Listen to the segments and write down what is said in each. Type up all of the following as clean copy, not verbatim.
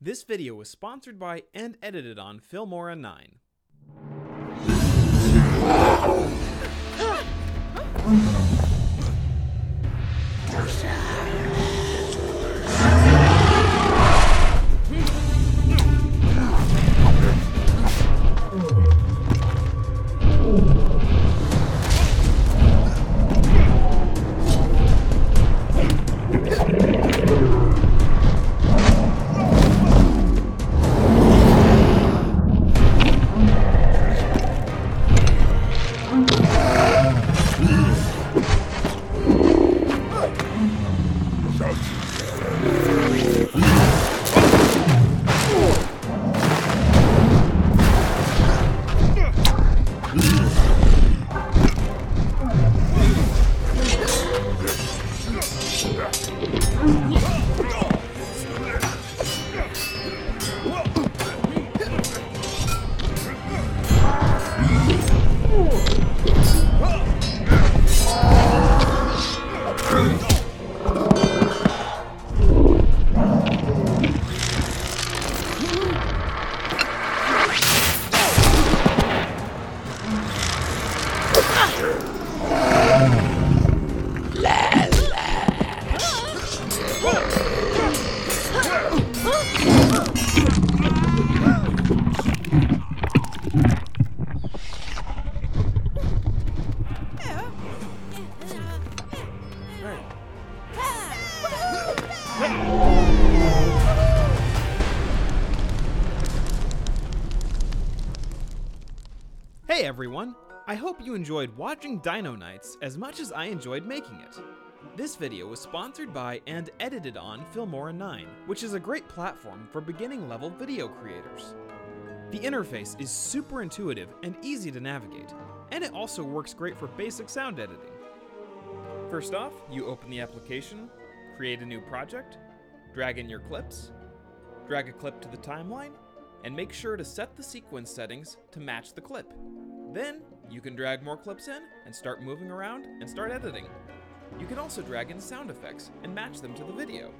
This video was sponsored by and edited on Filmora9. Hey everyone! I hope you enjoyed watching Dino Knights as much as I enjoyed making it. This video was sponsored by and edited on Filmora9, which is a great platform for beginning level video creators. The interface is super intuitive and easy to navigate, and it also works great for basic sound editing. First off, you open the application, create a new project, drag in your clips, drag a clip to the timeline, and make sure to set the sequence settings to match the clip. Then, you can drag more clips in and start moving around and start editing. You can also drag in sound effects and match them to the video.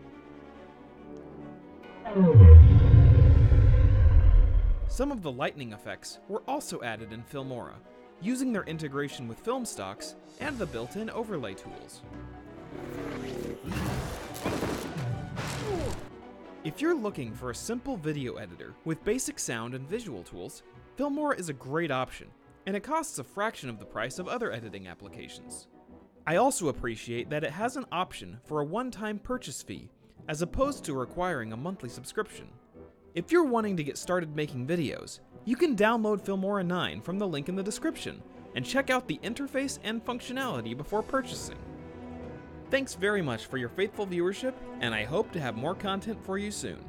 Some of the lightning effects were also added in Filmora, using their integration with film stocks and the built-in overlay tools. If you're looking for a simple video editor with basic sound and visual tools, Filmora is a great option, and it costs a fraction of the price of other editing applications. I also appreciate that it has an option for a one-time purchase fee, as opposed to requiring a monthly subscription. If you're wanting to get started making videos, you can download Filmora9 from the link in the description, and check out the interface and functionality before purchasing. Thanks very much for your faithful viewership, and I hope to have more content for you soon.